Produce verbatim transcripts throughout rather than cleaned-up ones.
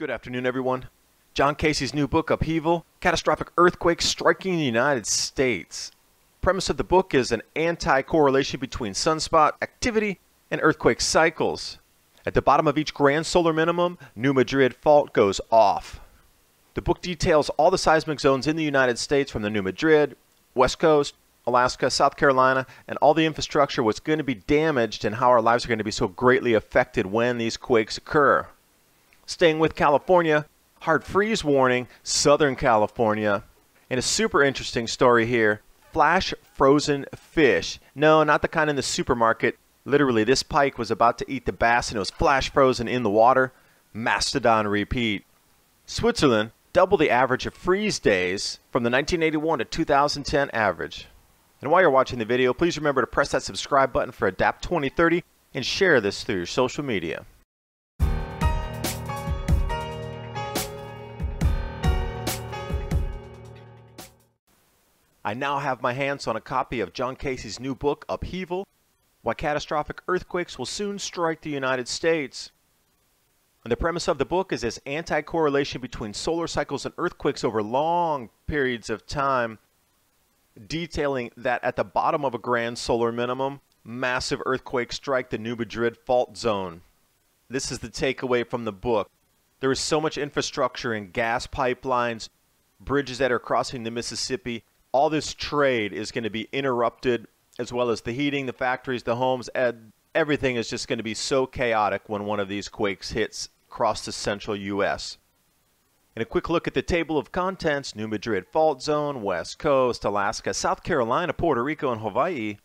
Good afternoon, everyone. John Casey's new book, Upheaval, Catastrophic Earthquakes Striking the United States. Premise of the book is an anti-correlation between sunspot activity and earthquake cycles. At the bottom of each grand solar minimum, New Madrid fault goes off. The book details all the seismic zones in the United States from the New Madrid, West Coast, Alaska, South Carolina, and all the infrastructure was going to be damaged and how our lives are going to be so greatly affected when these quakes occur. Staying with California, hard freeze warning, Southern California. And a super interesting story here, flash frozen fish. No, not the kind in the supermarket. Literally, this pike was about to eat the bass and it was flash frozen in the water. Mastodon repeat. Switzerland, double the average of freeze days from the nineteen eighty-one to two thousand ten average. And while you're watching the video, please remember to press that subscribe button for Adapt twenty thirty and share this through your social media. I now have my hands on a copy of John Casey's new book, Upheaval, Why Catastrophic Earthquakes Will Soon Strike the United States. And the premise of the book is this anti-correlation between solar cycles and earthquakes over long periods of time, detailing that at the bottom of a grand solar minimum, massive earthquakes strike the New Madrid fault zone. This is the takeaway from the book. There is so much infrastructure in gas pipelines, bridges that are crossing the Mississippi. All this trade is going to be interrupted, as well as the heating, the factories, the homes, and everything is just going to be so chaotic when one of these quakes hits across the central U S In a quick look at the table of contents, New Madrid fault zone, West Coast, Alaska, South Carolina, Puerto Rico, and Hawaii.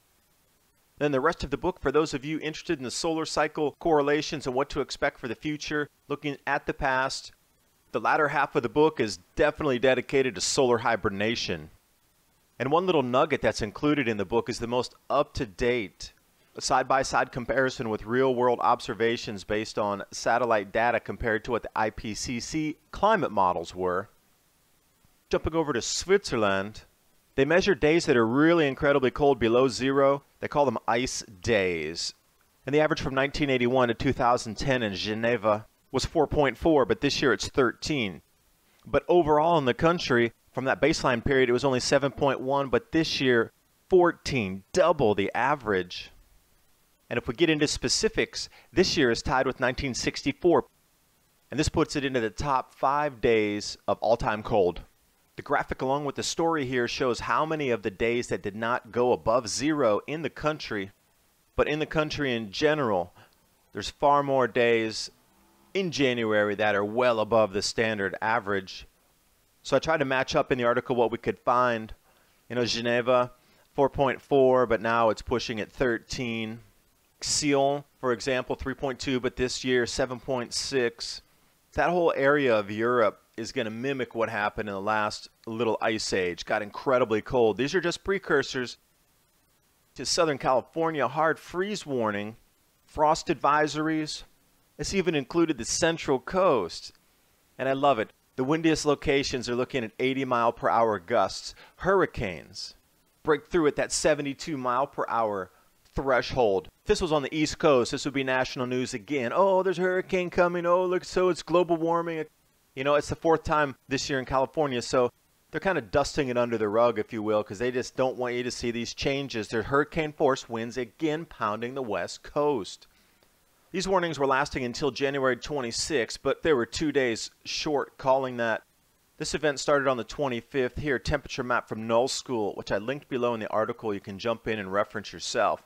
Then the rest of the book, for those of you interested in the solar cycle correlations and what to expect for the future, looking at the past. The latter half of the book is definitely dedicated to solar hibernation. And one little nugget that's included in the book is the most up-to-date side-by-side comparison with real-world observations based on satellite data compared to what the I P C C climate models were. Jumping over to Switzerland, they measure days that are really incredibly cold below zero. They call them ice days. And the average from nineteen eighty-one to two thousand ten in Geneva was four point four, but this year it's thirteen. But overall in the country, from that baseline period, it was only seven point one, but this year, fourteen, double the average. And if we get into specifics, this year is tied with nineteen sixty-four, and this puts it into the top five days of all-time cold. The graphic along with the story here shows how many of the days that did not go above zero in the country, but in the country in general, there's far more days in January that are well above the standard average. So I tried to match up in the article what we could find. You know, Geneva, four point four, but now it's pushing at thirteen. Sion, for example, three point two, but this year, seven point six. That whole area of Europe is going to mimic what happened in the last little ice age. Got incredibly cold. These are just precursors to Southern California hard freeze warning, frost advisories. It's even included the Central Coast. And I love it. The windiest locations are looking at eighty mile per hour gusts. Hurricanes break through at that seventy-two mile per hour threshold. If this was on the East Coast, this would be national news again. Oh, there's a hurricane coming. Oh, look, so it's global warming. You know, it's the fourth time this year in California, so they're kind of dusting it under the rug, if you will, because they just don't want you to see these changes. Their hurricane force winds again pounding the West Coast. These warnings were lasting until January twenty-sixth, but they were two days short calling that. This event started on the twenty-fifth. Here, temperature map from Null School, which I linked below in the article. You can jump in and reference yourself.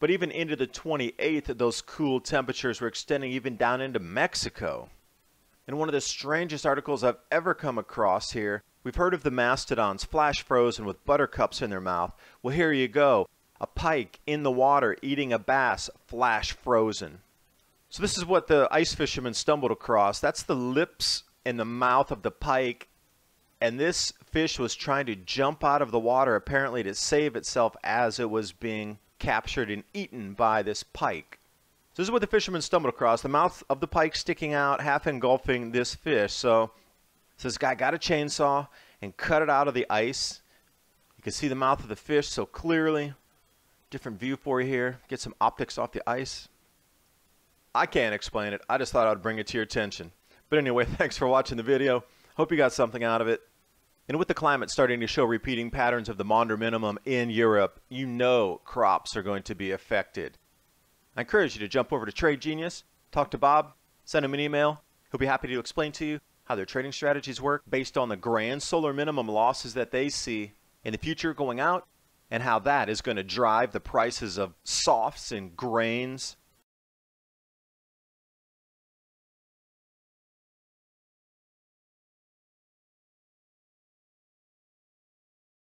But even into the twenty-eighth, those cool temperatures were extending even down into Mexico. In one of the strangest articles I've ever come across here, we've heard of the mastodons flash frozen with buttercups in their mouth. Well, here you go. A pike in the water eating a bass, flash frozen. So this is what the ice fishermen stumbled across. That's the lips and the mouth of the pike. And this fish was trying to jump out of the water, apparently to save itself as it was being captured and eaten by this pike. So this is what the fishermen stumbled across. The mouth of the pike sticking out, half engulfing this fish. So, so this guy got a chainsaw and cut it out of the ice. You can see the mouth of the fish so clearly. Different view for you here. Get some optics off the ice. I can't explain it. I just thought I'd bring it to your attention. But anyway, thanks for watching the video. Hope you got something out of it. And with the climate starting to show repeating patterns of the Maunder minimum in Europe, you know crops are going to be affected. I encourage you to jump over to Trade Genius, talk to Bob, send him an email. He'll be happy to explain to you how their trading strategies work based on the grand solar minimum losses that they see in the future going out, and how that is going to drive the prices of softs and grains